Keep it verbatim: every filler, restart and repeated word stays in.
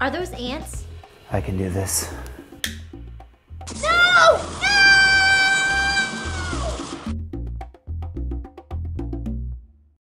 Are those ants? I can do this.